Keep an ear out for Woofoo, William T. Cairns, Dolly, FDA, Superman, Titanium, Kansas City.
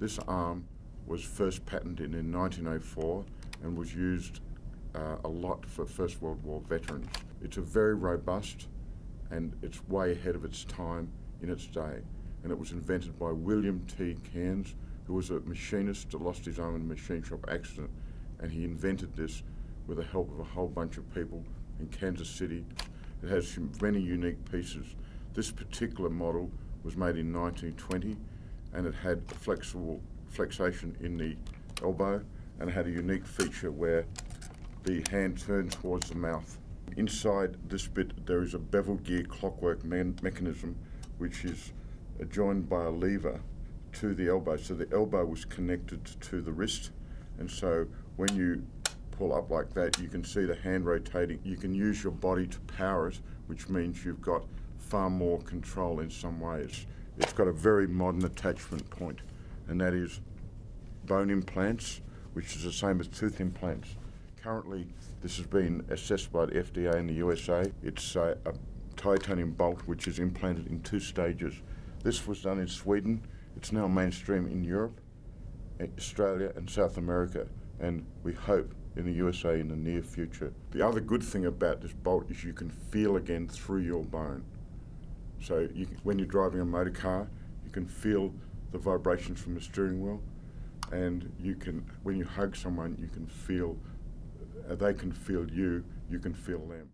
This arm was first patented in 1904 and was used a lot for First World War veterans. It's a very robust and it's way ahead of its time in its day. And it was invented by William T. Cairns, who was a machinist that lost his arm in a machine shop accident. And he invented this with the help of a whole bunch of people in Kansas City. It has many unique pieces. This particular model was made in 1920 and it had a flexible flexation in the elbow and it had a unique feature where the hand turned towards the mouth. Inside this bit there is a bevel gear clockwork mechanism which is joined by a lever to the elbow. So the elbow was connected to the wrist, and so when you pull up like that you can see the hand rotating. You can use your body to power it, which means you've got far more control in some ways. It's got a very modern attachment point, and that is bone implants, which is the same as tooth implants. Currently this has been assessed by the FDA in the USA. It's a titanium bolt which is implanted in 2 stages. This was done in Sweden. It's now mainstream in Europe, Australia and South America, and we hope in the USA in the near future. The other good thing about this bolt is you can feel again through your bone. So you can, when you're driving a motor car, you can feel the vibrations from the steering wheel, and you can, when you hug someone, you can feel, they can feel you, you can feel them.